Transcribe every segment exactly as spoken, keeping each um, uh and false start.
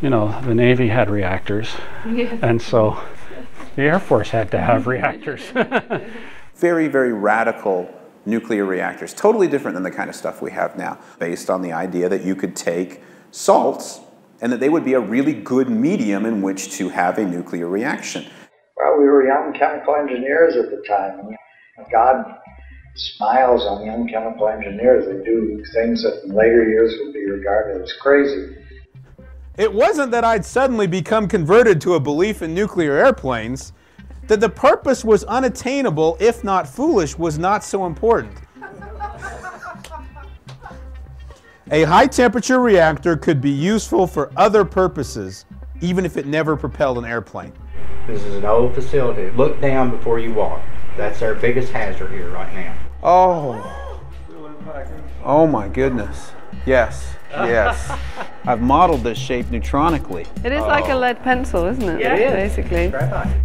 you know, the Navy had reactors, yeah. And so the Air Force had to have reactors. Very, very radical nuclear reactors, totally different than the kind of stuff we have now, based on the idea that you could take salts and that they would be a really good medium in which to have a nuclear reaction. Well, we were young chemical engineers at the time. God smiles on young chemical engineers. They do things that in later years would be regarded as crazy. It wasn't that I'd suddenly become converted to a belief in nuclear airplanes. That the purpose was unattainable, if not foolish, was not so important. A high-temperature reactor could be useful for other purposes, even if it never propelled an airplane. This is an old facility. Look down before you walk. That's our biggest hazard here right now. Oh. Oh my goodness. Yes. Yes. I've modeled this shape neutronically. It is oh. like a lead pencil, isn't it? Yeah, it is. Basically. Right.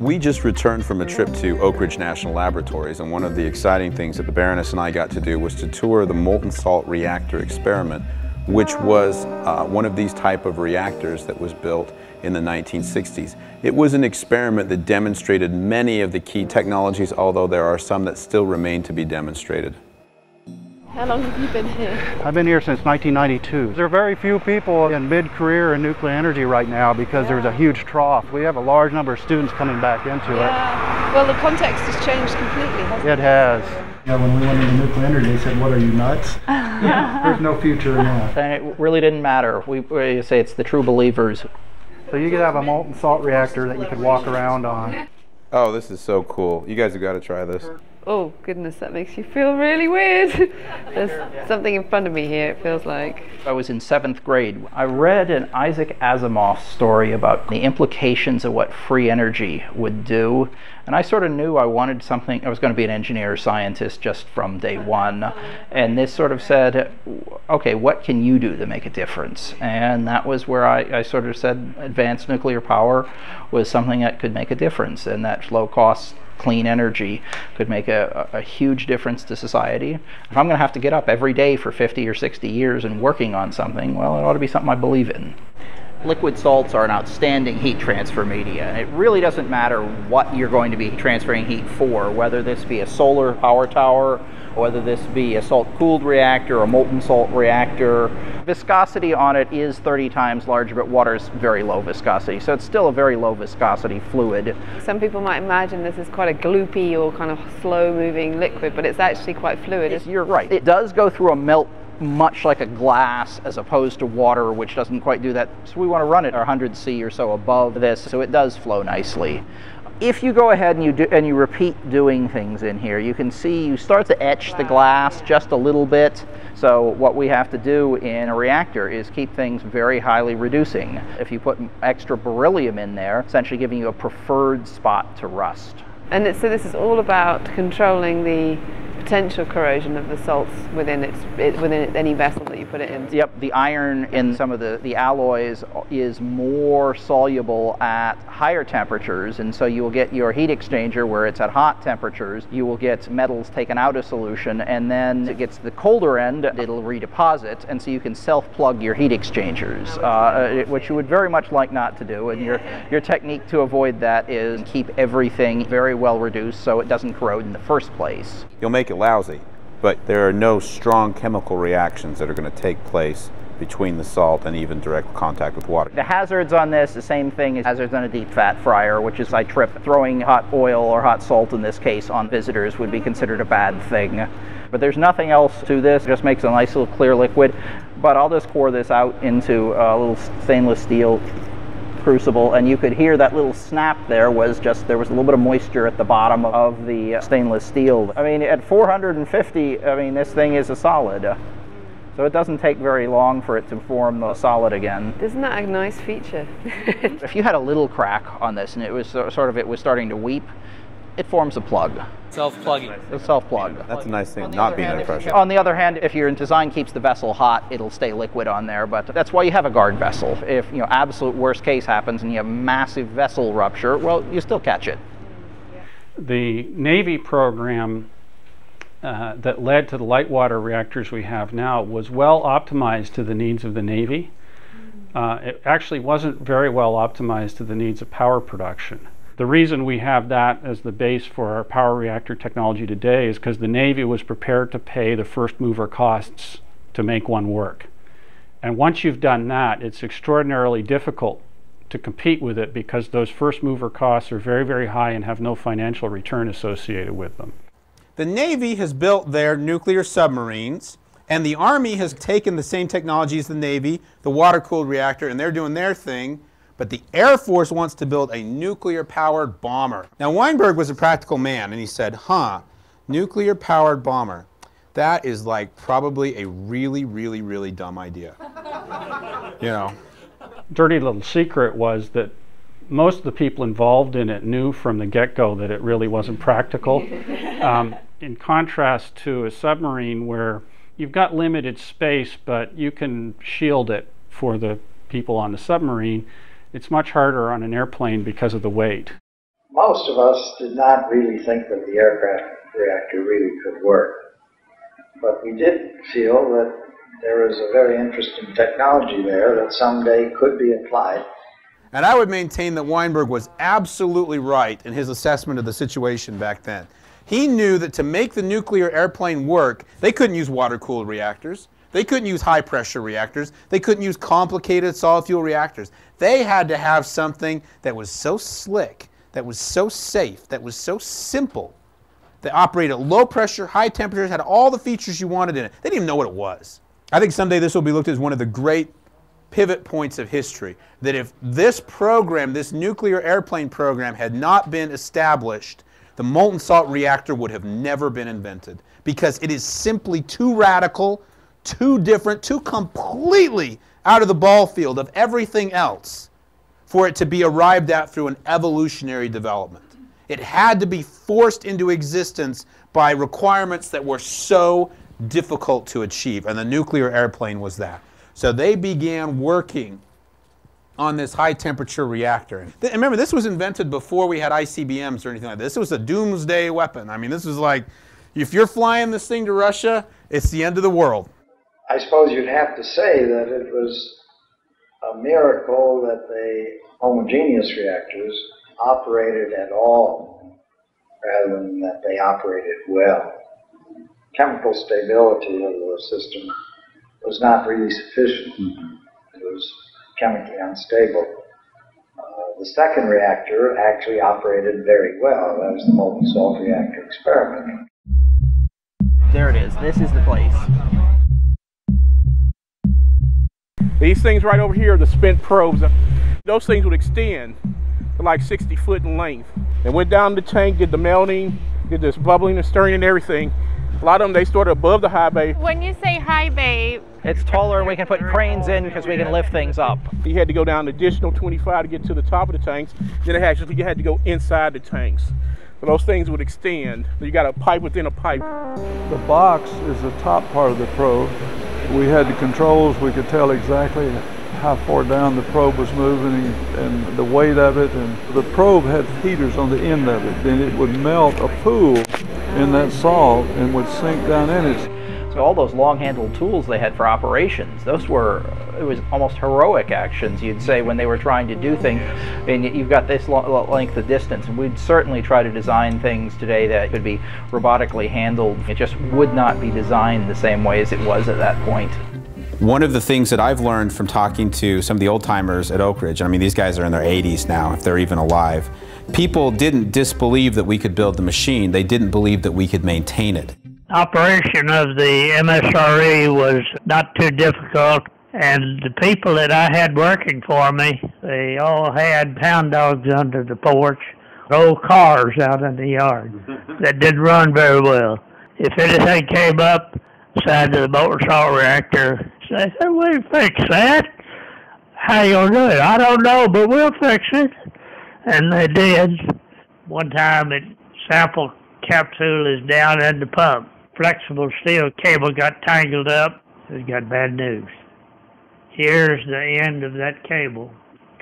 We just returned from a trip to Oak Ridge National Laboratories, and one of the exciting things that the Baroness and I got to do was to tour the Molten Salt Reactor Experiment, which was uh, one of these type of reactors that was built in the nineteen sixties. It was an experiment that demonstrated many of the key technologies, although there are some that still remain to be demonstrated. How long have you been here? I've been here since nineteen ninety-two. There are very few people in mid-career in nuclear energy right now because yeah. there's a huge trough. We have a large number of students coming back into yeah. it. Well, the context has changed completely, hasn't it? It has. Yeah, when we went into nuclear energy, they said, what are you, nuts? There's no future in that. And it really didn't matter. We, we say it's the true believers. So you could have a molten salt reactor that you could walk around on. Oh, this is so cool. You guys have got to try this. Oh, goodness, that makes you feel really weird. There's something in front of me here, it feels like. I was in seventh grade. I read an Isaac Asimov story about the implications of what free energy would do. And I sort of knew I wanted something, I was going to be an engineer or scientist just from day one. And this sort of said, okay, what can you do to make a difference? And that was where I, I sort of said advanced nuclear power was something that could make a difference, and that low cost, clean energy could make a, a huge difference to society. If I'm going to have to get up every day for fifty or sixty years and working on something, well, it ought to be something I believe in. Liquid salts are an outstanding heat transfer media. It really doesn't matter what you're going to be transferring heat for, whether this be a solar power tower, whether this be a salt-cooled reactor or a molten salt reactor. Viscosity on it is thirty times larger, but water is very low viscosity, so it's still a very low viscosity fluid. Some people might imagine this is quite a gloopy or kind of slow-moving liquid, but it's actually quite fluid. It's, you're right. It does go through a melt much like a glass as opposed to water, which doesn't quite do that. So we want to run it one hundred C or so above this, so it does flow nicely. If you go ahead and you do, and you repeat doing things in here, you can see you start to etch the glass just a little bit. So what we have to do in a reactor is keep things very highly reducing. If you put extra beryllium in there, essentially giving you a preferred spot to rust. And it, so this is all about controlling the potential corrosion of the salts within its it, within any vessel that you put it in. Yep, the iron in some of the, the alloys is more soluble at higher temperatures, and so you will get your heat exchanger where it's at hot temperatures, you will get metals taken out of solution, and then it gets to the colder end, it'll redeposit, and so you can self-plug your heat exchangers, uh, which you would very much like not to do, and your, your technique to avoid that is keep everything very well reduced so it doesn't corrode in the first place. You'll make it lousy, but there are no strong chemical reactions that are going to take place between the salt and even direct contact with water. The hazards on this, the same thing as hazards on a deep fat fryer, which is I trip throwing hot oil or hot salt in this case on visitors would be considered a bad thing. But there's nothing else to this, it just makes a nice little clear liquid. But I'll just pour this out into a little stainless steel crucible, and you could hear that little snap. There was just there was a little bit of moisture at the bottom of the stainless steel. I mean, at four hundred fifty, I mean, this thing is a solid, so it doesn't take very long for it to form the solid again. Isn't that a nice feature? If you had a little crack on this and it was sort of it was starting to weep, it forms a plug. Self-plugging. It's self-plug. That's a nice thing, not being under pressure. On the other hand, if your design keeps the vessel hot, it'll stay liquid on there, but that's why you have a guard vessel. If, you know, absolute worst case happens and you have massive vessel rupture, well, you still catch it. The Navy program uh, that led to the light water reactors we have now was well optimized to the needs of the Navy. Uh, it actually wasn't very well optimized to the needs of power production. The reason we have that as the base for our power reactor technology today is because the Navy was prepared to pay the first mover costs to make one work. And once you've done that, it's extraordinarily difficult to compete with it because those first mover costs are very, very high and have no financial return associated with them. The Navy has built their nuclear submarines, and the Army has taken the same technology as the Navy, the water-cooled reactor, and they're doing their thing. But the Air Force wants to build a nuclear-powered bomber. Now, Weinberg was a practical man, and he said, huh, nuclear-powered bomber. That is like probably a really, really, really dumb idea. You know. Dirty little secret was that most of the people involved in it knew from the get-go that it really wasn't practical. Um, in contrast to a submarine where you've got limited space, but you can shield it for the people on the submarine, it's much harder on an airplane because of the weight. Most of us did not really think that the aircraft reactor really could work. But we did feel that there was a very interesting technology there that someday could be applied. And I would maintain that Weinberg was absolutely right in his assessment of the situation back then. He knew that to make the nuclear airplane work, they couldn't use water-cooled reactors. They couldn't use high-pressure reactors. They couldn't use complicated solid-fuel reactors. They had to have something that was so slick, that was so safe, that was so simple, that operated at low pressure, high temperatures, had all the features you wanted in it. They didn't even know what it was. I think someday this will be looked at as one of the great pivot points of history, that if this program, this nuclear airplane program, had not been established, the molten salt reactor would have never been invented, because it is simply too radical, too different, too completely out of the ball field of everything else for it to be arrived at through an evolutionary development. It had to be forced into existence by requirements that were so difficult to achieve, and the nuclear airplane was that. So they began working on this high-temperature reactor. And remember, this was invented before we had I C B Ms or anything like this. This was a doomsday weapon. I mean, this was like, if you're flying this thing to Russia, it's the end of the world. I suppose you'd have to say that it was a miracle that the homogeneous reactors operated at all, rather than that they operated well. Chemical stability of the system was not really sufficient. Mm-hmm. It was chemically unstable. Uh, the second reactor actually operated very well. That was the molten salt reactor experiment. There it is. This is the place. These things right over here are the spent probes. Those things would extend to like sixty foot in length. They went down the tank, did the melting, did this bubbling and stirring and everything. A lot of them, they stored above the high bay. When you say high bay, it's taller. We can put cranes in because we can lift things up. He had to go down an additional twenty-five to get to the top of the tanks. Then it actually had to go inside the tanks. So those things would extend. You got a pipe within a pipe. The box is the top part of the probe. We had the controls. We could tell exactly how far down the probe was moving and the weight of it. And the probe had heaters on the end of it. Then it would melt a pool in that salt and would sink down in it. So all those long-handled tools they had for operations, those were, it was almost heroic actions, you'd say, when they were trying to do things. And you've got this long length of distance. And we'd certainly try to design things today that could be robotically handled. It just would not be designed the same way as it was at that point. One of the things that I've learned from talking to some of the old-timers at Oak Ridge, I mean, these guys are in their eighties now, if they're even alive. People didn't disbelieve that we could build the machine. They didn't believe that we could maintain it. Operation of the M S R E was not too difficult, and the people that I had working for me, they all had hound dogs under the porch, old cars out in the yard that didn't run very well. If anything came up side of the molten salt reactor, they said, "We'll fix that. How you gonna do it?" "I don't know, but we'll fix it." And they did. One time, the sample capsule is down in the pump. Flexible steel cable got tangled up. We got bad news. Here's the end of that cable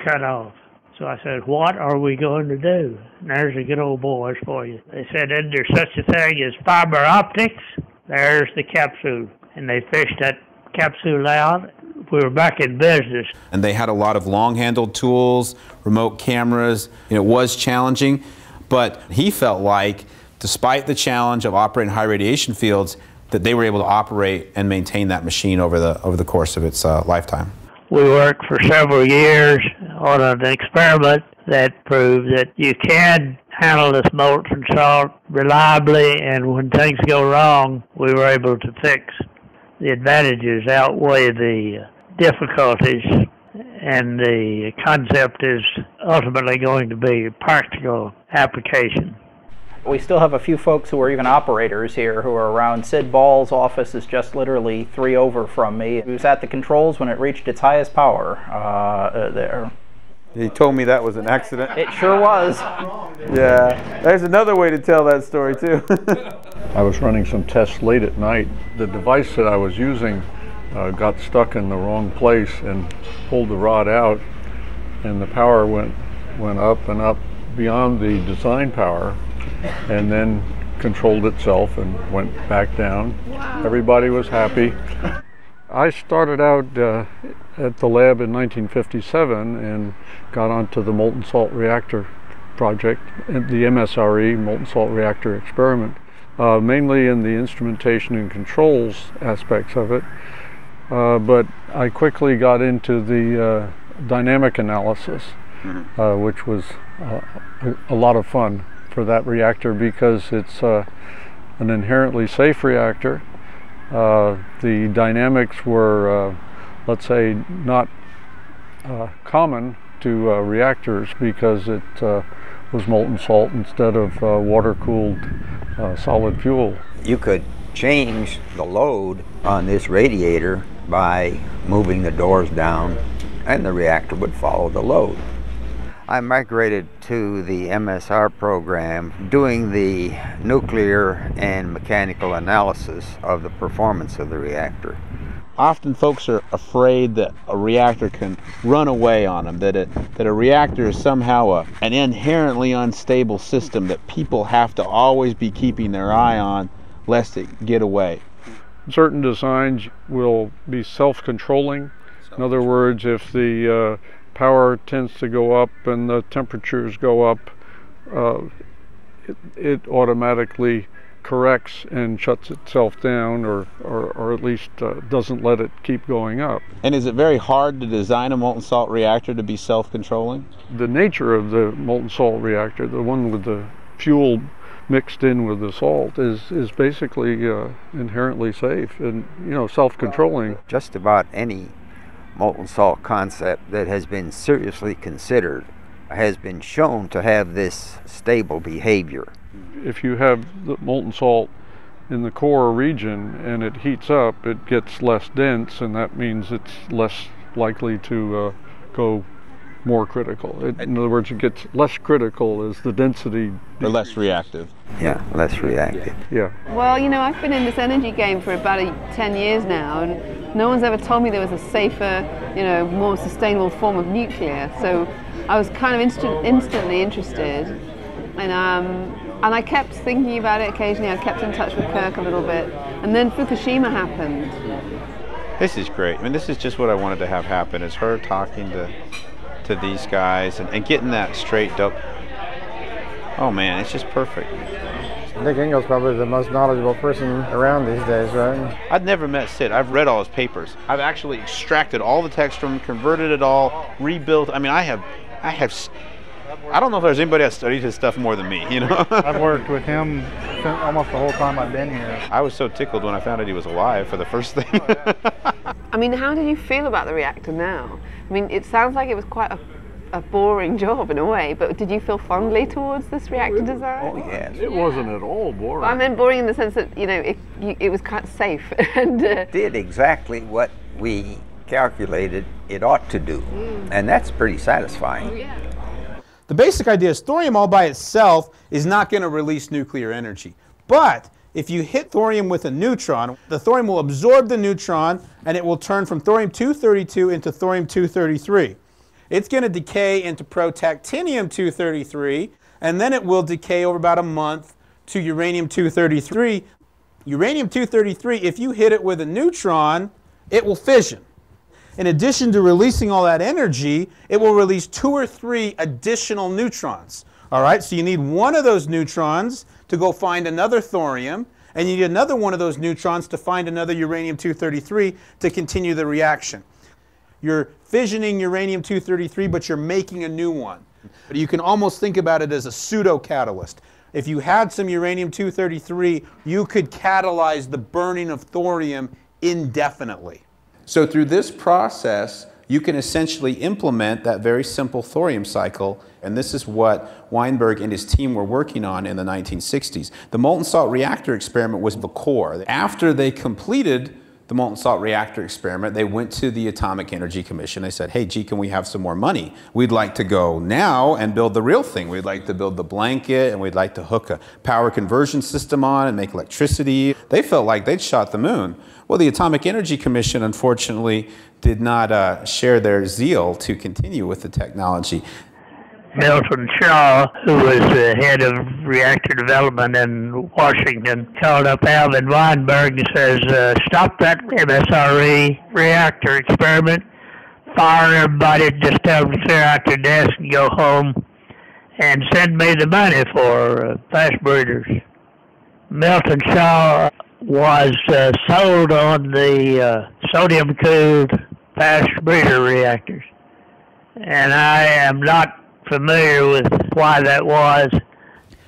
cut off. So I said, what are we going to do? And there's the good old boys for you. They said, is there such a thing as fiber optics? There's the capsule. And they fished that capsule out. We were back in business. And they had a lot of long-handled tools, remote cameras. You know, it was challenging, but he felt like, despite the challenge of operating high radiation fields, that they were able to operate and maintain that machine over the, over the course of its uh, lifetime. We worked for several years on an experiment that proved that you can handle this molten salt reliably, and when things go wrong, we were able to fix. The advantages outweigh the difficulties, and the concept is ultimately going to be a practical application. We still have a few folks who are even operators here who are around. Sid Ball's office is just literally three over from me. He was at the controls when it reached its highest power uh, there. He told me that was an accident. It sure was. Yeah, there's another way to tell that story too. I was running some tests late at night. The device that I was using uh, got stuck in the wrong place and pulled the rod out, and the power went, went up and up beyond the design power, and then controlled itself and went back down. Wow. Everybody was happy. I started out uh, at the lab in nineteen fifty-seven and got onto the molten salt reactor project, the M S R E, Molten Salt Reactor Experiment, uh, mainly in the instrumentation and controls aspects of it. Uh, but I quickly got into the uh, dynamic analysis, uh, which was uh, a lot of fun for that reactor because it's uh, an inherently safe reactor. Uh, the dynamics were, uh, let's say, not uh, common to uh, reactors because it uh, was molten salt instead of uh, water-cooled uh, solid fuel. You could change the load on this radiator by moving the doors down, and the reactor would follow the load. I migrated to the M S R program, doing the nuclear and mechanical analysis of the performance of the reactor. Often folks are afraid that a reactor can run away on them, that, it, that a reactor is somehow a, an inherently unstable system that people have to always be keeping their eye on lest it get away. Certain designs will be self-controlling. In other words, if the uh, power tends to go up and the temperatures go up, uh, it, it automatically corrects and shuts itself down, or, or, or at least uh, doesn't let it keep going up. And is it very hard to design a molten salt reactor to be self-controlling? The nature of the molten salt reactor, the one with the fuel mixed in with the salt, is, is basically uh, inherently safe and, you know, self-controlling. Just about any molten salt concept that has been seriously considered has been shown to have this stable behavior. If you have the molten salt in the core region and it heats up, it gets less dense, and that means it's less likely to uh, go more critical. It, in other words, it gets less critical as the density decreases. Or less reactive. Yeah, less reactive. Yeah. Well, you know, I've been in this energy game for about ten years now, and no one's ever told me there was a safer, you know, more sustainable form of nuclear. So I was kind of inst instantly interested, and um, and I kept thinking about it occasionally. I kept in touch with Kirk a little bit, and then Fukushima happened. This is great. I mean, this is just what I wanted to have happen. Is her talking to. to these guys and, and getting that straight up. Oh man, it's just perfect. Nick Engel's probably the most knowledgeable person around these days, right? I've never met Sid. I've read all his papers. I've actually extracted all the text from him, converted it all, rebuilt. I mean, I have, I have, I don't know if there's anybody that's studied his stuff more than me, you know? I've worked with him almost the whole time I've been here. I was so tickled when I found out he was alive for the first thing. I mean, how did you feel about the reactor now? I mean, it sounds like it was quite a, a boring job in a way, but did you feel fondly towards this reactor design? Oh, yes. It yeah. wasn't at all boring. Well, I meant boring in the sense that, you know, it, you, it was quite safe. and uh, It did exactly what we calculated it ought to do, mm. and that's pretty satisfying. Oh, yeah. The basic idea is thorium all by itself is not going to release nuclear energy, but if you hit thorium with a neutron, the thorium will absorb the neutron and it will turn from thorium two thirty-two into thorium two thirty-three. It's going to decay into protactinium two thirty-three, and then it will decay over about a month to uranium two thirty-three. Uranium two thirty-three, if you hit it with a neutron, it will fission. In addition to releasing all that energy, it will release two or three additional neutrons. All right, so you need one of those neutrons to go find another thorium, and you need another one of those neutrons to find another uranium two thirty-three to continue the reaction. You're fissioning uranium two thirty-three, but you're making a new one. But you can almost think about it as a pseudo-catalyst. If you had some uranium two thirty-three, you could catalyze the burning of thorium indefinitely. So through this process, you can essentially implement that very simple thorium cycle, and this is what Weinberg and his team were working on in the nineteen sixties. The molten salt reactor experiment was the core. After they completed the molten salt reactor experiment, they went to the Atomic Energy Commission. They said, hey, gee, can we have some more money? We'd like to go now and build the real thing. We'd like to build the blanket, and we'd like to hook a power conversion system on and make electricity. They felt like they'd shot the moon. Well, the Atomic Energy Commission, unfortunately, did not uh, share their zeal to continue with the technology. Milton Shaw, who was the head of reactor development in Washington, called up Alvin Weinberg and says, uh, stop that M S R E reactor experiment, fire everybody, just tell them to clear out their desk and go home, and send me the money for uh, flash breeders. Milton Shaw was uh, sold on the uh, sodium-cooled flash breeder reactors, and I am not familiar with why that was.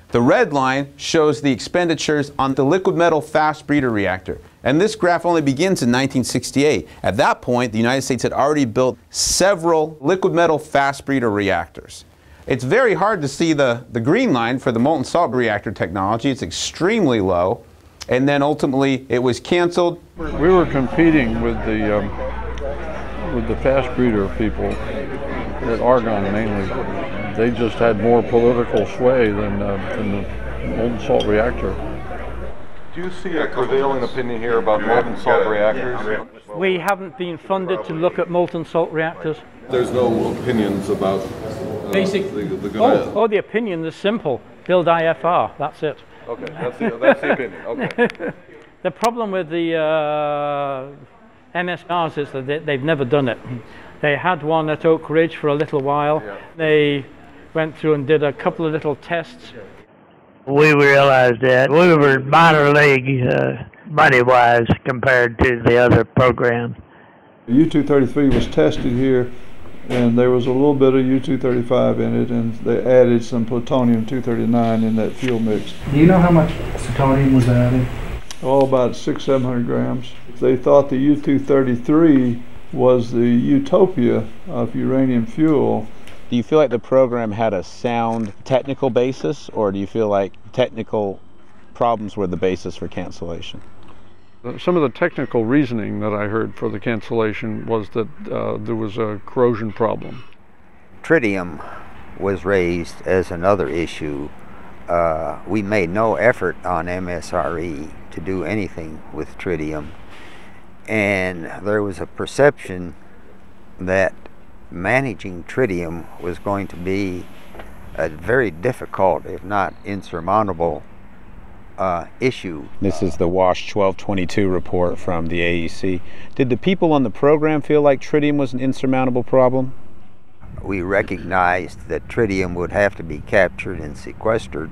The red line shows the expenditures on the liquid metal fast breeder reactor, and this graph only begins in nineteen sixty-eight. At that point, the United States had already built several liquid metal fast breeder reactors. It's very hard to see the, the green line for the molten salt reactor technology. It's extremely low, and then ultimately it was canceled. We were competing with the, um, with the fast breeder people at Argonne mainly. They just had more political sway than, uh, than the molten salt reactor. Do you see a prevailing opinion here about molten salt reactors? We haven't been funded to look at molten salt reactors. There's no opinions about uh, basic. The, the oh, oh, the opinion is simple. Build I F R. That's it. Okay, that's the, that's the opinion. Okay. The problem with the uh, M S Rs is that they, they've never done it. They had one at Oak Ridge for a little while. Yeah. They went through and did a couple of little tests. We realized that we were minor league uh, money-wise compared to the other program. U two thirty-three was tested here, and there was a little bit of U two thirty-five in it, and they added some plutonium two thirty-nine in that fuel mix. Do you know how much plutonium was added? Oh, about six, seven hundred grams. They thought the U two thirty-three was the utopia of uranium fuel. Do you feel like the program had a sound technical basis, or do you feel like technical problems were the basis for cancellation? Some of the technical reasoning that I heard for the cancellation was that uh, there was a corrosion problem. Tritium was raised as another issue. Uh, we made no effort on M S R E to do anything with tritium. And there was a perception that managing tritium was going to be a very difficult, if not insurmountable, uh, issue. This is the WASH twelve twenty-two report from the A E C. Did the people on the program feel like tritium was an insurmountable problem? We recognized that tritium would have to be captured and sequestered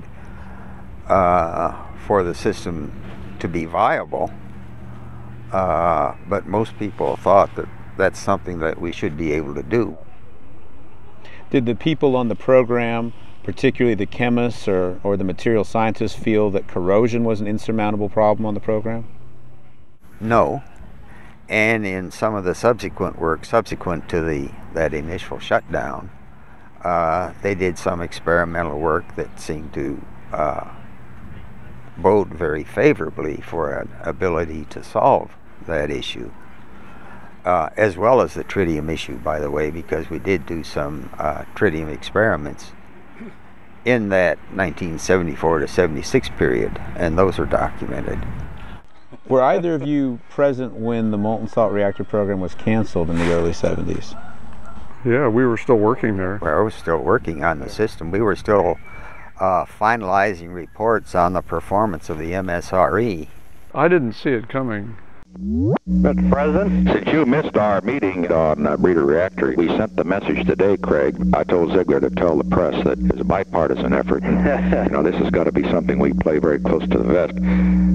uh, for the system to be viable. Uh, but most people thought that that's something that we should be able to do. Did the people on the program, particularly the chemists or, or the material scientists, feel that corrosion was an insurmountable problem on the program? No. And in some of the subsequent work, subsequent to the, that initial shutdown, uh, they did some experimental work that seemed to uh, bode very favorably for an ability to solve that issue, uh, as well as the tritium issue, by the way, because we did do some uh, tritium experiments in that nineteen seventy-four to seventy-six period, and those are documented. Were either of you present when the molten salt reactor program was canceled in the early seventies? Yeah, we were still working there. Well, I was still working on the system. We were still uh, finalizing reports on the performance of the M S R E. I didn't see it coming. Mister President, since you missed our meeting on uh, breeder reactor, we sent the message today, Craig. I told Ziegler to tell the press that it's a bipartisan effort. You know, this has got to be something we play very close to the vest.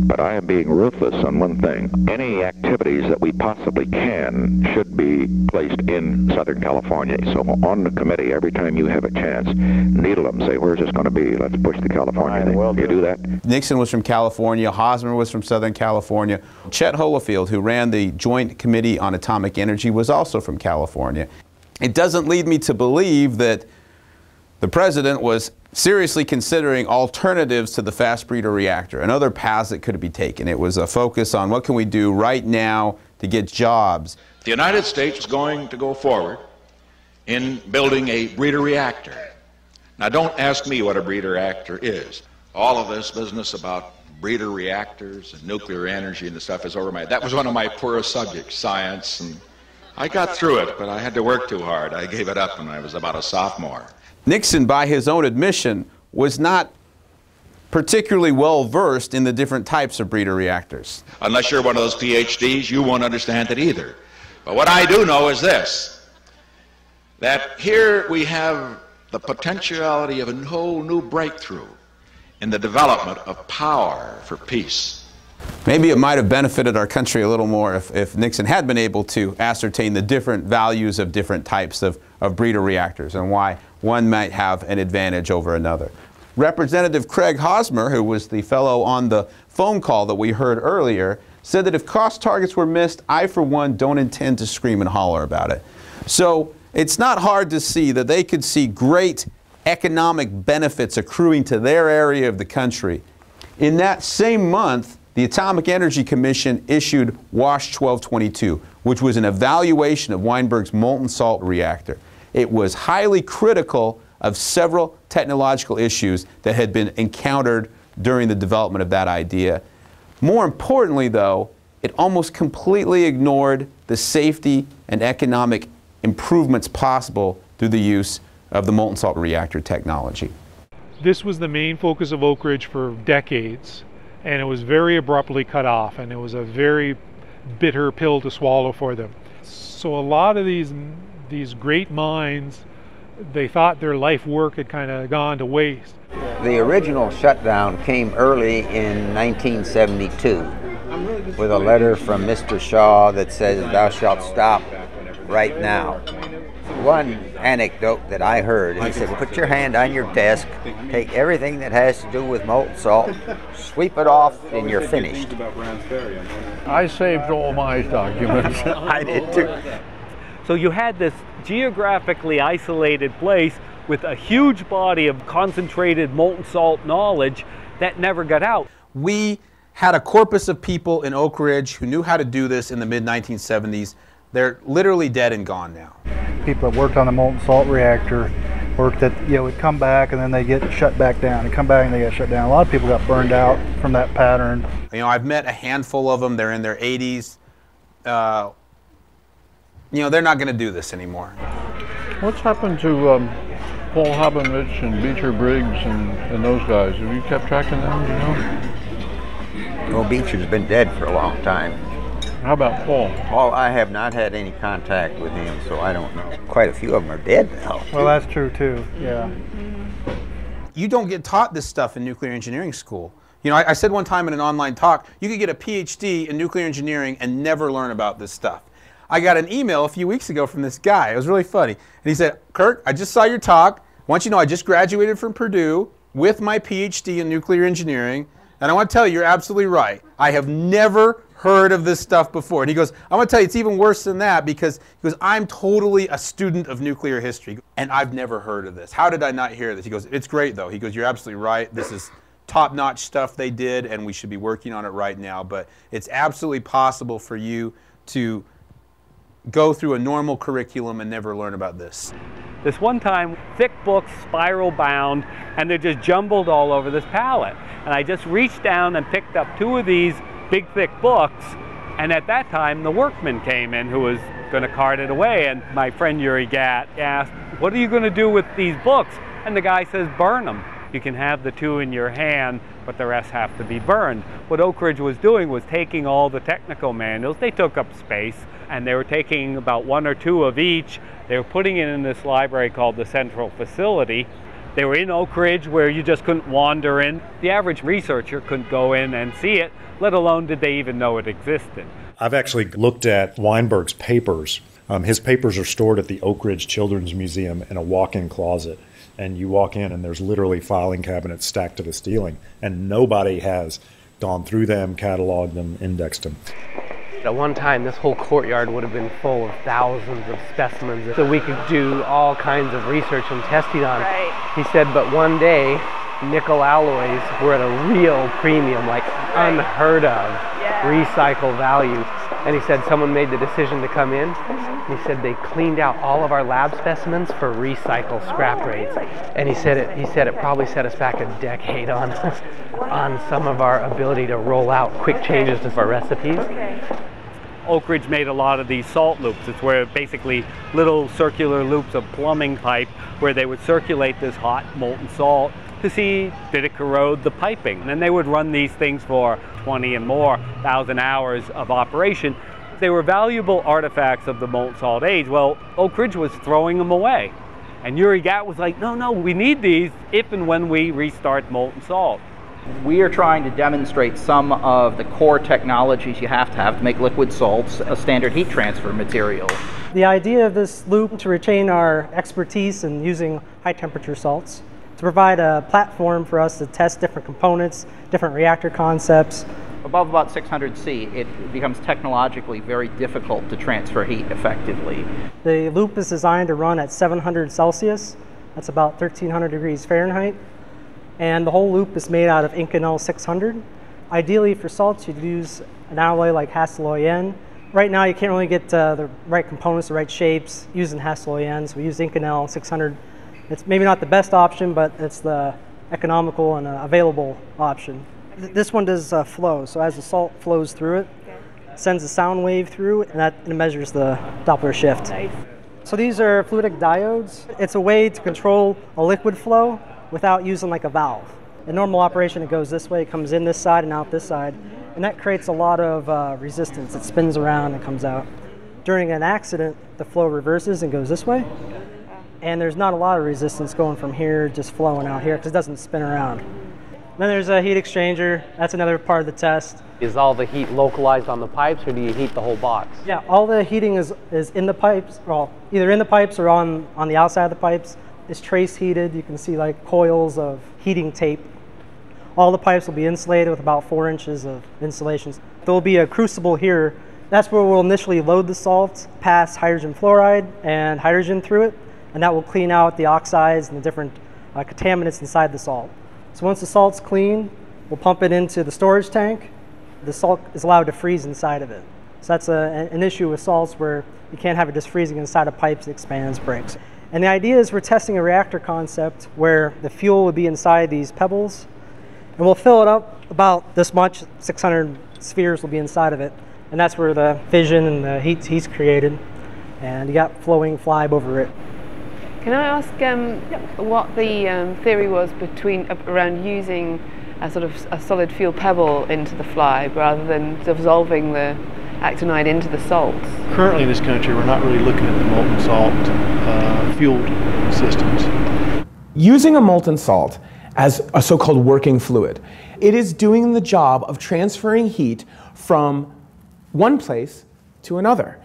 But I am being ruthless on one thing. Any activities that we possibly can should be placed in Southern California. So on the committee, every time you have a chance, needle them. Say, where's this going to be? Let's push the California right, thing. Well, you do that? Nixon was from California. Hosmer was from Southern California. Chet Holefield, who ran the Joint Committee on Atomic Energy, was also from California. It doesn't lead me to believe that the president was seriously considering alternatives to the fast breeder reactor and other paths that could be taken. It was a focus on what can we do right now to get jobs. The United States is going to go forward in building a breeder reactor. Now, don't ask me what a breeder reactor is. All of this business about breeder reactors and nuclear energy and the stuff is over my head. That was one of my poorest subjects, science, and I got through it, but I had to work too hard. I gave it up when I was about a sophomore. Nixon, by his own admission, was not particularly well versed in the different types of breeder reactors. Unless you're one of those PhDs, you won't understand it either. But what I do know is this, that here we have the potentiality of a whole new breakthrough in the development of power for peace. Maybe it might have benefited our country a little more if, if Nixon had been able to ascertain the different values of different types of, of breeder reactors and why one might have an advantage over another. Representative Craig Hosmer, who was the fellow on the phone call that we heard earlier, said that if cost targets were missed, I for one don't intend to scream and holler about it. So it's not hard to see that they could see great economic benefits accruing to their area of the country. In that same month, the Atomic Energy Commission issued WASH twelve twenty-two, which was an evaluation of Weinberg's molten salt reactor. It was highly critical of several technological issues that had been encountered during the development of that idea. More importantly, though, it almost completely ignored the safety and economic improvements possible through the use of the molten salt reactor technology. This was the main focus of Oak Ridge for decades, and it was very abruptly cut off, and it was a very bitter pill to swallow for them. So a lot of these, these great minds, they thought their life work had kind of gone to waste. The original shutdown came early in nineteen seventy-two with a letter from Mister Shaw that says, "Thou shalt stop right now." One anecdote that I heard, he said, put your hand on your desk, take everything that has to do with molten salt, sweep it off, and you're finished. I saved all my documents. I did too. So you had this geographically isolated place with a huge body of concentrated molten salt knowledge that never got out. We had a corpus of people in Oak Ridge who knew how to do this in the mid nineteen seventies. They're literally dead and gone now. People that worked on the molten salt reactor worked that, you know, would come back and then they get shut back down and come back and they get shut down. A lot of people got burned out from that pattern. You know, I've met a handful of them. They're in their eighties. Uh, you know, they're not going to do this anymore. What's happened to um, Paul Habermich and Beecher Briggs and, and those guys? Have you kept track of them? You know? Well, Beecher's been dead for a long time. How about Paul? Paul, I have not had any contact with him, so I don't know. Quite a few of them are dead now. Well, that's true too, yeah. You don't get taught this stuff in nuclear engineering school. You know, I, I said one time in an online talk, you could get a PhD in nuclear engineering and never learn about this stuff. I got an email a few weeks ago from this guy. It was really funny. And he said, Kirk, I just saw your talk. I want you to know I just graduated from Purdue with my PhD in nuclear engineering. And I want to tell you, you're absolutely right. I have never heard of this stuff before. And he goes, I want to tell you, it's even worse than that, because he goes, I'm totally a student of nuclear history, and I've never heard of this. How did I not hear this? He goes, it's great, though. He goes, you're absolutely right. This is top-notch stuff they did, and we should be working on it right now. But it's absolutely possible for you to go through a normal curriculum and never learn about this. This one time, thick books, spiral-bound, and they're just jumbled all over this pallet. And I just reached down and picked up two of these big thick books, and at that time the workman came in who was going to cart it away. And my friend Yuri Gatt asked, what are you going to do with these books? And the guy says, burn them. You can have the two in your hand, but the rest have to be burned. What Oak Ridge was doing was taking all the technical manuals. They took up space, and they were taking about one or two of each. They were putting it in this library called the Central Facility. They were in Oak Ridge, where you just couldn't wander in. The average researcher couldn't go in and see it, let alone did they even know it existed. I've actually looked at Weinberg's papers. Um, his papers are stored at the Oak Ridge Children's Museum in a walk-in closet. And you walk in and there's literally filing cabinets stacked to the ceiling, and nobody has gone through them, cataloged them, indexed them. At one time, this whole courtyard would have been full of thousands of specimens that we could do all kinds of research and testing on. Right. He said, but one day, nickel alloys were at a real premium, like right. unheard of yeah. recycle value. And he said someone made the decision to come in. Mm-hmm. He said they cleaned out all of our lab specimens for recycle scrap oh, rates. Really? And he said it. He said it probably set us back a decade on on some of our ability to roll out quick okay. changes to our recipes. Okay. Oak Ridge made a lot of these salt loops. It's where basically little circular loops of plumbing pipe where they would circulate this hot molten salt to see did it corrode the piping. And then they would run these things for twenty and more thousand hours of operation. They were valuable artifacts of the molten salt age. Well, Oak Ridge was throwing them away. And Yuri Gatt was like, no, no, we need these if and when we restart molten salt. We are trying to demonstrate some of the core technologies you have to have to make liquid salts a standard heat transfer material. The idea of this loop to retain our expertise in using high temperature salts, to provide a platform for us to test different components, different reactor concepts. Above about six hundred C, it becomes technologically very difficult to transfer heat effectively. The loop is designed to run at seven hundred Celsius, that's about thirteen hundred degrees Fahrenheit, and the whole loop is made out of Inconel six hundred. Ideally for salts, you'd use an alloy like Hastelloy N. Right now, you can't really get uh, the right components, the right shapes using Hastelloy N, so we use Inconel six hundred. It's maybe not the best option, but it's the economical and uh, available option. This one does uh, flow, so as the salt flows through it, it sends a sound wave through, and that measures the Doppler shift. Nice. So these are fluidic diodes. It's a way to control a liquid flow without using like a valve. In normal operation, it goes this way, it comes in this side and out this side, and that creates a lot of uh, resistance. It spins around and comes out. During an accident, the flow reverses and goes this way. And there's not a lot of resistance going from here, just flowing out here, because it doesn't spin around. Then there's a heat exchanger. That's another part of the test. Is all the heat localized on the pipes, or do you heat the whole box? Yeah, all the heating is, is in the pipes, well, either in the pipes or on, on the outside of the pipes. It's trace heated. You can see like coils of heating tape. All the pipes will be insulated with about four inches of insulation. There will be a crucible here. That's where we'll initially load the salt, pass hydrogen fluoride and hydrogen through it, and that will clean out the oxides and the different uh, contaminants inside the salt. So once the salt's clean, we'll pump it into the storage tank. The salt is allowed to freeze inside of it. So that's a, an issue with salts where you can't have it just freezing inside of pipes, it expands, breaks. And the idea is we're testing a reactor concept where the fuel would be inside these pebbles, and we'll fill it up about this much, six hundred spheres will be inside of it, and that's where the fission and the heat, heat's created, and you got flowing flybe over it. Can I ask um, yep. what the um, theory was between uh, around using a sort of a solid fuel pebble into the flybe rather than dissolving the actinide into the salts? Currently in this country, we're not really looking at the molten salt uh, fueled systems. Using a molten salt as a so-called working fluid, it is doing the job of transferring heat from one place to another.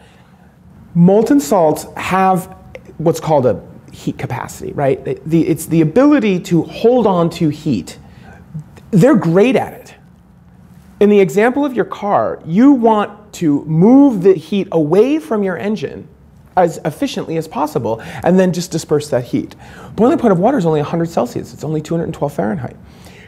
Molten salts have what's called a heat capacity, right? The, it's the ability to hold on to heat. They're great at it. In the example of your car, you want to move the heat away from your engine as efficiently as possible and then just disperse that heat. Boiling point of water is only one hundred Celsius. It's only two hundred twelve Fahrenheit.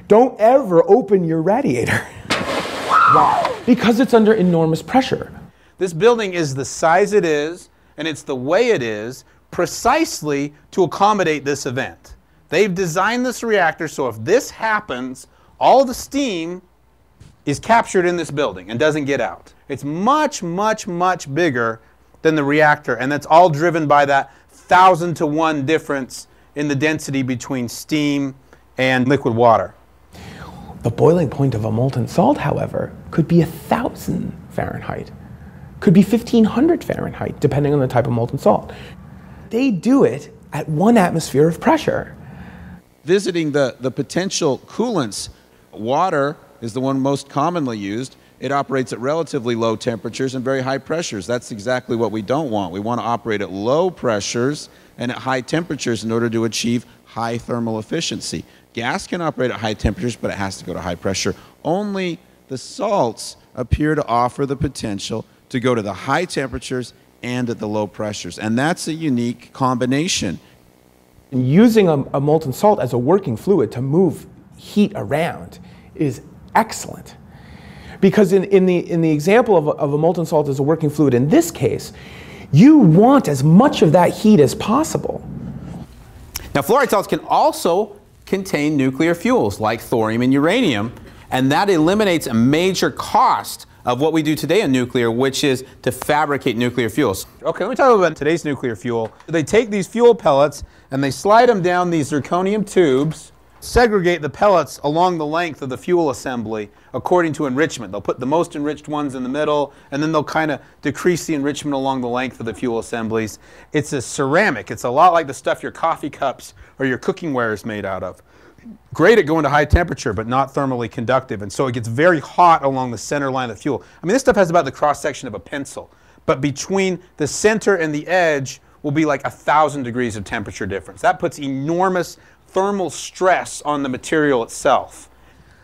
Don't ever open your radiator. Wow. Because it's under enormous pressure. This building is the size it is, and it's the way it is, precisely to accommodate this event. They've designed this reactor so if this happens, all the steam is captured in this building and doesn't get out. It's much, much, much bigger than the reactor, and that's all driven by that thousand to one difference in the density between steam and liquid water. The boiling point of a molten salt, however, could be one thousand Fahrenheit, could be fifteen hundred Fahrenheit, depending on the type of molten salt. They do it at one atmosphere of pressure. Visiting the, the potential coolants, water is the one most commonly used. It operates at relatively low temperatures and very high pressures. That's exactly what we don't want. We want to operate at low pressures and at high temperatures in order to achieve high thermal efficiency. Gas can operate at high temperatures, but it has to go to high pressure. Only the salts appear to offer the potential to go to the high temperatures and at the low pressures. And that's a unique combination. And using a, a molten salt as a working fluid to move heat around is excellent. Because in, in, the, in the example of a, of a molten salt as a working fluid in this case, you want as much of that heat as possible. Now, fluoride salts can also contain nuclear fuels like thorium and uranium, and that eliminates a major cost of what we do today in nuclear, which is to fabricate nuclear fuels. Okay, let me talk about today's nuclear fuel. They take these fuel pellets and they slide them down these zirconium tubes, segregate the pellets along the length of the fuel assembly according to enrichment. They'll put the most enriched ones in the middle, and then they'll kind of decrease the enrichment along the length of the fuel assemblies. It's a ceramic. It's a lot like the stuff your coffee cups or your cooking ware is made out of. Great at going to high temperature, but not thermally conductive, and so it gets very hot along the center line of the fuel. I mean, this stuff has about the cross-section of a pencil, but between the center and the edge will be like a thousand degrees of temperature difference. That puts enormous thermal stress on the material itself.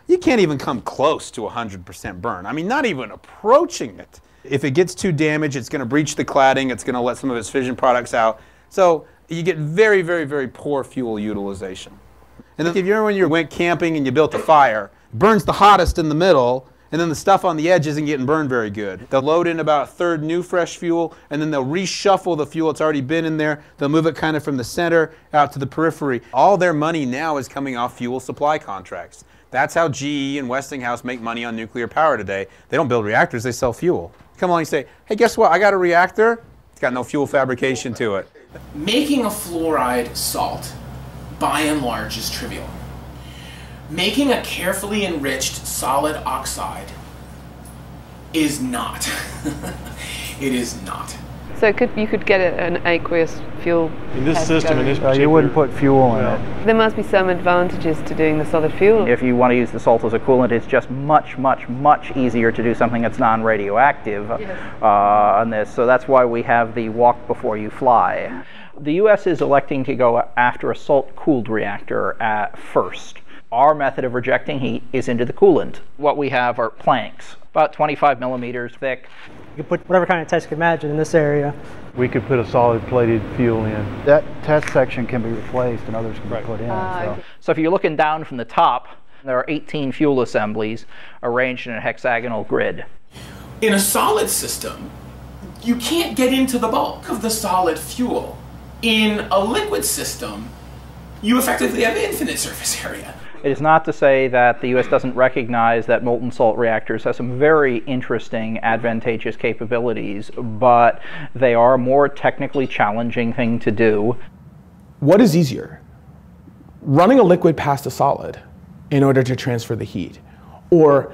You can't even come close to one hundred percent burn. I mean, not even approaching it. If it gets too damaged, it's going to breach the cladding, it's going to let some of its fission products out. So you get very, very, very poor fuel utilization. And if you remember when you went camping and you built a fire, it burns the hottest in the middle, and then the stuff on the edge isn't getting burned very good. They'll load in about a third new fresh fuel, and then they'll reshuffle the fuel that's already been in there. They'll move it kind of from the center out to the periphery. All their money now is coming off fuel supply contracts. That's how G E and Westinghouse make money on nuclear power today. They don't build reactors, they sell fuel. Come along and say, hey, guess what? I got a reactor. It's got no fuel fabrication to it. Making a fluoride salt, by and large, is trivial. Making a carefully enriched solid oxide is not. It is not. So it could, you could get an aqueous fuel. In this system, in this particular, you wouldn't put fuel in it. There must be some advantages to doing the solid fuel. If you want to use the salt as a coolant, it's just much, much, much easier to do something that's non-radioactive yes. uh, on this. So that's why we have the walk before you fly. The U S is electing to go after a salt-cooled reactor at first. Our method of rejecting heat is into the coolant. What we have are planks, about twenty-five millimeters thick. You could put whatever kind of test you can imagine in this area. We could put a solid-plated fuel in. That test section can be replaced and others can be put in. Uh, so. so if you're looking down from the top, there are eighteen fuel assemblies arranged in a hexagonal grid. In a solid system, you can't get into the bulk of the solid fuel. In a liquid system, you effectively have infinite surface area. It is not to say that the U S doesn't recognize that molten salt reactors have some very interesting, advantageous capabilities, but they are a more technically challenging thing to do. What is easier? Running a liquid past a solid in order to transfer the heat, or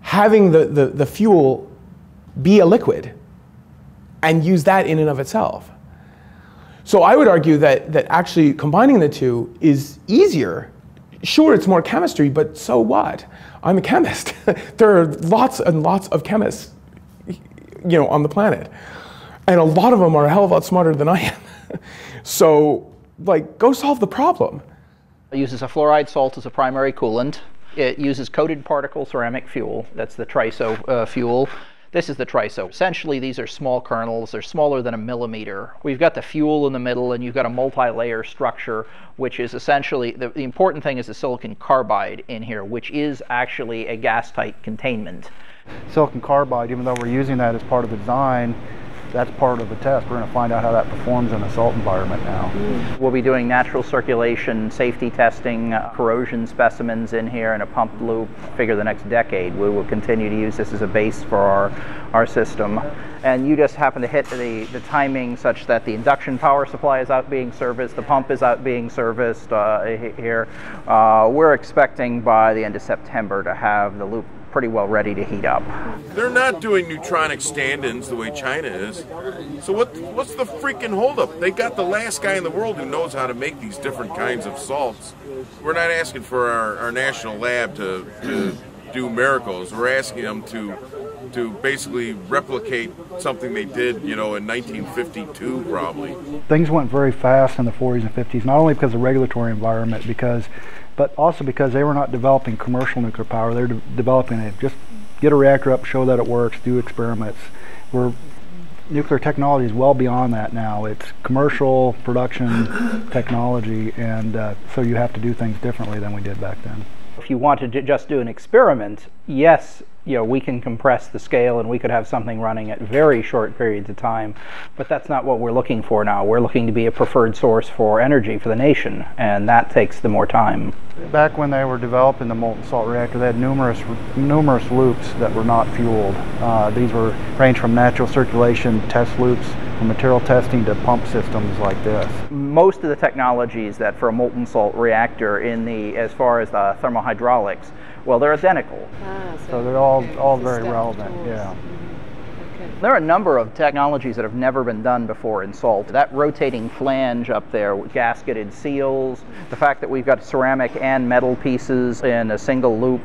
having the, the, the fuel be a liquid and use that in and of itself? So I would argue that, that actually combining the two is easier. Sure, it's more chemistry, but so what? I'm a chemist. There are lots and lots of chemists, you know, on the planet. And a lot of them are a hell of a lot smarter than I am. So, like, go solve the problem. It uses a fluoride salt as a primary coolant. It uses coated particle ceramic fuel. That's the Triso uh, fuel. This is the Triso. Essentially, these are small kernels. They're smaller than a millimeter. We've got the fuel in the middle, and you've got a multi-layer structure, which is essentially, the, the important thing is the silicon carbide in here, which is actually a gas-tight containment. Silicon carbide, even though we're using that as part of the design, that's part of the test. We're going to find out how that performs in a salt environment now. Mm-hmm. We'll be doing natural circulation, safety testing, uh, corrosion specimens in here in a pumped loop. Figure the next decade we will continue to use this as a base for our, our system. And you just happen to hit the, the timing such that the induction power supply is out being serviced, the pump is out being serviced uh, here. Uh, we're expecting by the end of September to have the loop pretty well ready to heat up. They're not doing neutronic stand-ins the way China is. So what, what's the freaking holdup? They got the last guy in the world who knows how to make these different kinds of salts. We're not asking for our, our national lab to, to do miracles. We're asking them to to basically replicate something they did, you know, in nineteen fifty-two probably. Things went very fast in the forties and fifties, not only because of the regulatory environment, because, but also because they were not developing commercial nuclear power. They're de developing it. Just get a reactor up, show that it works, do experiments. We're, nuclear technology is well beyond that now. It's commercial production technology, and uh, so you have to do things differently than we did back then. If you want to do, just do an experiment, yes, you know, we can compress the scale and we could have something running at very short periods of time, but that's not what we're looking for now. We're looking to be a preferred source for energy for the nation, and that takes the more time. Back when they were developing the molten salt reactor, they had numerous numerous loops that were not fueled. Uh, these were ranged from natural circulation test loops, from material testing to pump systems like this. Most of the technologies that for a molten salt reactor in the, as far as the thermohydraulics, well, they're identical. Ah, so, so they're all, all very relevant, tools. Yeah. There are a number of technologies that have never been done before in salt. That rotating flange up there with gasketed seals, the fact that we've got ceramic and metal pieces in a single loop.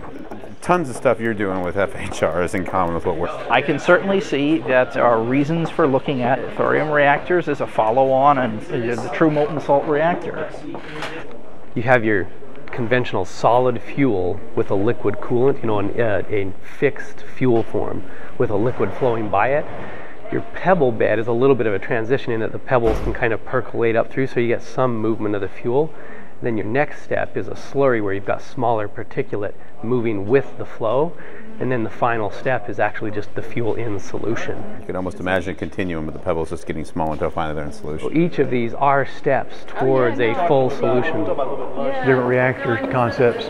Tons of stuff you're doing with F H R is in common with what we're doing. I can certainly see that our reasons for looking at thorium reactors is a follow-on and the true molten salt reactor. You have your conventional solid fuel with a liquid coolant, you know, an, uh, a fixed fuel form with a liquid flowing by it. Your pebble bed is a little bit of a transition in that the pebbles can kind of percolate up through, so you get some movement of the fuel. Then your next step is a slurry where you've got smaller particulate moving with the flow. And then the final step is actually just the fuel in solution. You can almost imagine a continuum of the pebbles just getting smaller until finally they're in solution. So each of these are steps towards a full solution. Different reactor concepts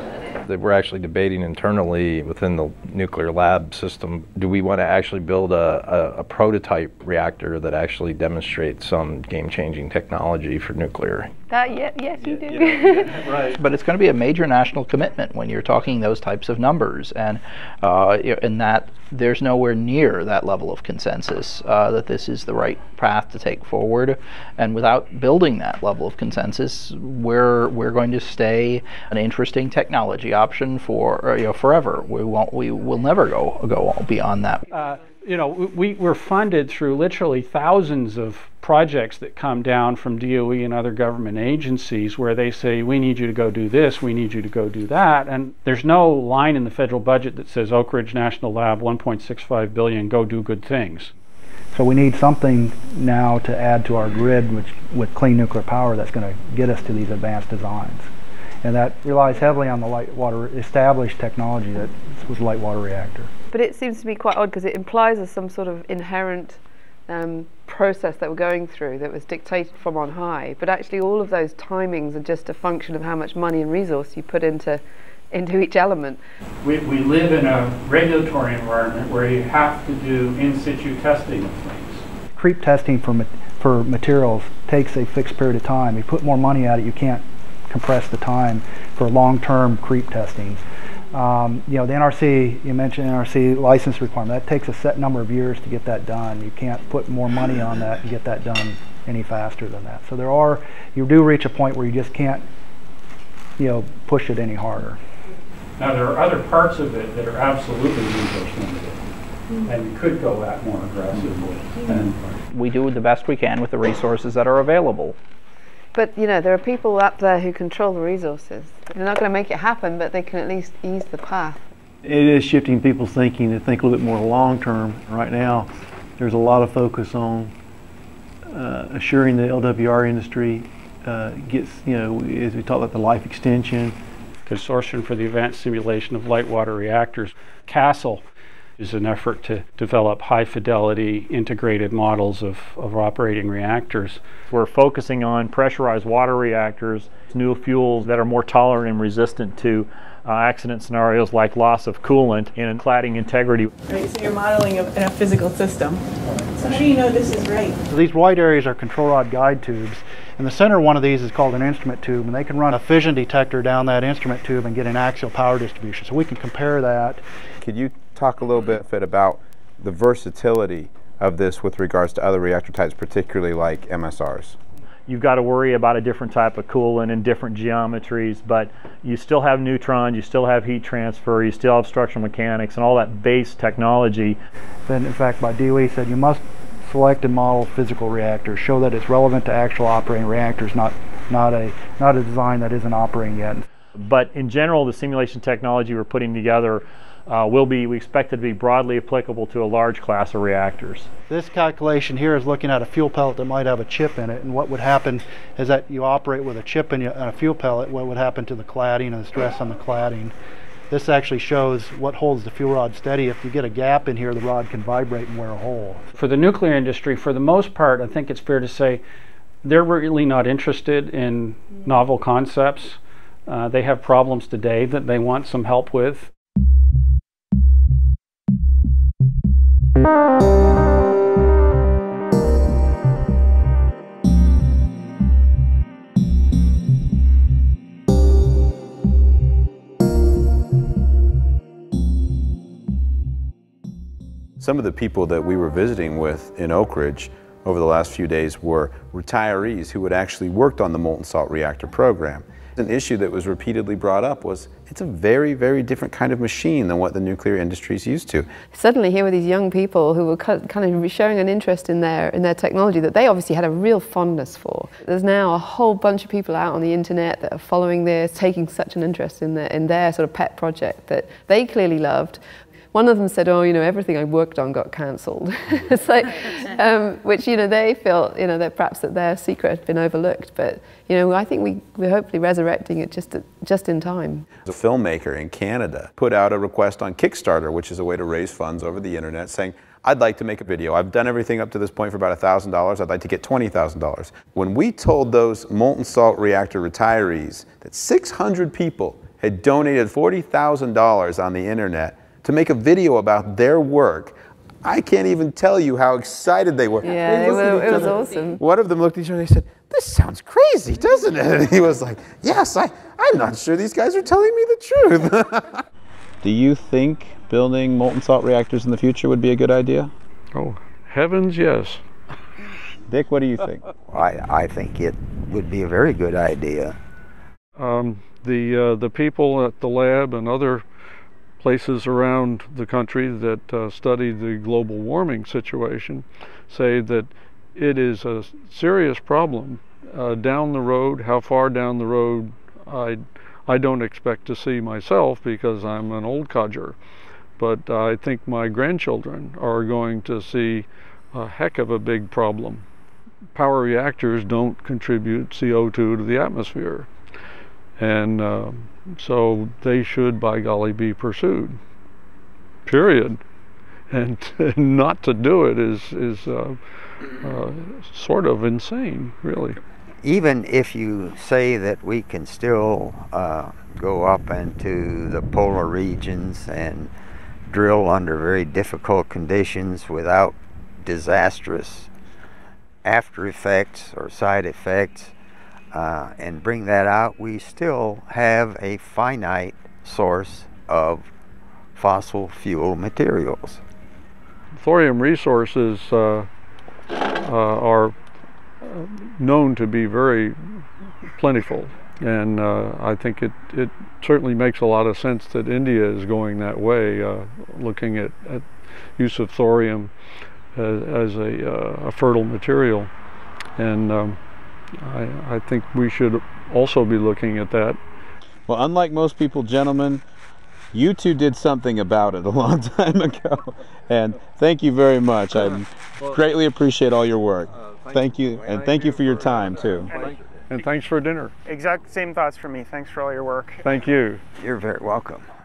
that we're actually debating internally within the nuclear lab system. Do we want to actually build a, a, a prototype reactor that actually demonstrates some game-changing technology for nuclear? Uh, yeah, yes, you do. Yeah, right. But it's going to be a major national commitment when you're talking those types of numbers, and uh, in that there's nowhere near that level of consensus uh, that this is the right path to take forward. And without building that level of consensus, we're we're going to stay an interesting technology option for you know forever. We won't. We will never go go beyond that. Uh, You know, we, we're funded through literally thousands of projects that come down from D O E and other government agencies where they say, we need you to go do this, we need you to go do that. And there's no line in the federal budget that says, Oak Ridge National Lab, one point six five billion dollars, go do good things. So we need something now to add to our grid which, with clean nuclear power that's going to get us to these advanced designs. And that relies heavily on the light water established technology that was a light water reactor. But it seems to be quite odd because it implies there's some sort of inherent um, process that we're going through that was dictated from on high. But actually all of those timings are just a function of how much money and resource you put into, into each element. We, we live in a regulatory environment where you have to do in-situ testing of things. Creep testing for, ma for materials takes a fixed period of time. You put more money at it, you can't compress the time for long-term creep testing. Um, you know, the N R C, you mentioned N R C license requirement, that takes a set number of years to get that done. You can't put more money on that and get that done any faster than that. So there are, you do reach a point where you just can't, you know, push it any harder. Now there are other parts of it that are absolutely resource limited. Mm-hmm. And we could go at more aggressively. Mm-hmm. We do the best we can with the resources that are available. But, you know, there are people up there who control the resources. They're not going to make it happen, but they can at least ease the path. It is shifting people's thinking to think a little bit more long-term. Right now, there's a lot of focus on uh, assuring the L W R industry uh, gets, you know, as we talk about the life extension. Consortium for the Advanced Simulation of Light Water Reactors, CASEL, is an effort to develop high-fidelity integrated models of, of operating reactors. We're focusing on pressurized water reactors, new fuels that are more tolerant and resistant to uh, accident scenarios like loss of coolant and cladding integrity. Right, so you're modeling in a physical system. So how do you know this is right? So these wide areas are control rod guide tubes. In the center, one of these is called an instrument tube, and they can run a fission detector down that instrument tube and get an axial power distribution. So we can compare that. Could you talk a little bit about the versatility of this with regards to other reactor types, particularly like M S Rs? You've got to worry about a different type of coolant and different geometries, but you still have neutrons, you still have heat transfer, you still have structural mechanics and all that base technology. Then, in fact, by D O E said you must select and model physical reactors, show that it's relevant to actual operating reactors, not not a not a design that isn't operating yet. But in general, the simulation technology we're putting together uh, will be, we expect it to be broadly applicable to a large class of reactors. This calculation here is looking at a fuel pellet that might have a chip in it, and what would happen is that you operate with a chip in a fuel pellet, what would happen to the cladding and the stress on the cladding. This actually shows what holds the fuel rod steady. If you get a gap in here, the rod can vibrate and wear a hole. For the nuclear industry, for the most part, I think it's fair to say they're really not interested in novel concepts. Uh, they have problems today that they want some help with. Some of the people that we were visiting with in Oak Ridge over the last few days were retirees who had actually worked on the molten salt reactor program. An issue that was repeatedly brought up was it's a very, very different kind of machine than what the nuclear industry is used to. Suddenly here were these young people who were kind of showing an interest in their, in their technology that they obviously had a real fondness for. There's now a whole bunch of people out on the internet that are following this, taking such an interest in their, in their sort of pet project that they clearly loved. One of them said, "Oh, you know, everything I worked on got cancelled," so, um, which you know they felt, you know, that perhaps that their secret had been overlooked. But you know, I think we we're hopefully resurrecting it just at, just in time. A filmmaker in Canada put out a request on Kickstarter, which is a way to raise funds over the internet, saying, "I'd like to make a video. I've done everything up to this point for about a thousand dollars. I'd like to get twenty thousand dollars." When we told those molten salt reactor retirees that six hundred people had donated forty thousand dollars on the internet to make a video about their work, I can't even tell you how excited they were. Yeah, they it, was, it was awesome. One of them looked at each other and they said, "This sounds crazy, doesn't it?" And he was like, "Yes, I, I'm not sure these guys are telling me the truth." Do you think building molten salt reactors in the future would be a good idea? Oh, heavens yes. Dick, what do you think? I, I think it would be a very good idea. Um, the, uh, the people at the lab and other places around the country that uh, study the global warming situation say that it is a serious problem uh, down the road. How far down the road, I, I don't expect to see myself because I'm an old codger, but I think my grandchildren are going to see a heck of a big problem. Power reactors don't contribute C O two to the atmosphere, and uh, so they should, by golly, be pursued, period. And not to do it is, is uh, uh, sort of insane, really. Even if you say that we can still uh, go up into the polar regions and drill under very difficult conditions without disastrous after effects or side effects, Uh, and bring that out, we still have a finite source of fossil fuel materials. Thorium resources uh, uh, are known to be very plentiful, and uh, I think it, it certainly makes a lot of sense that India is going that way, uh, looking at, at use of thorium as, as a, uh, a fertile material. And um, I, I think we should also be looking at that. Well, unlike most people, gentlemen, you two did something about it a long time ago. And thank you very much. I greatly appreciate all your work. Thank you, and thank you for your time, too. And thanks for dinner. Exact same thoughts for me. Thanks for all your work. Thank you. You're very welcome.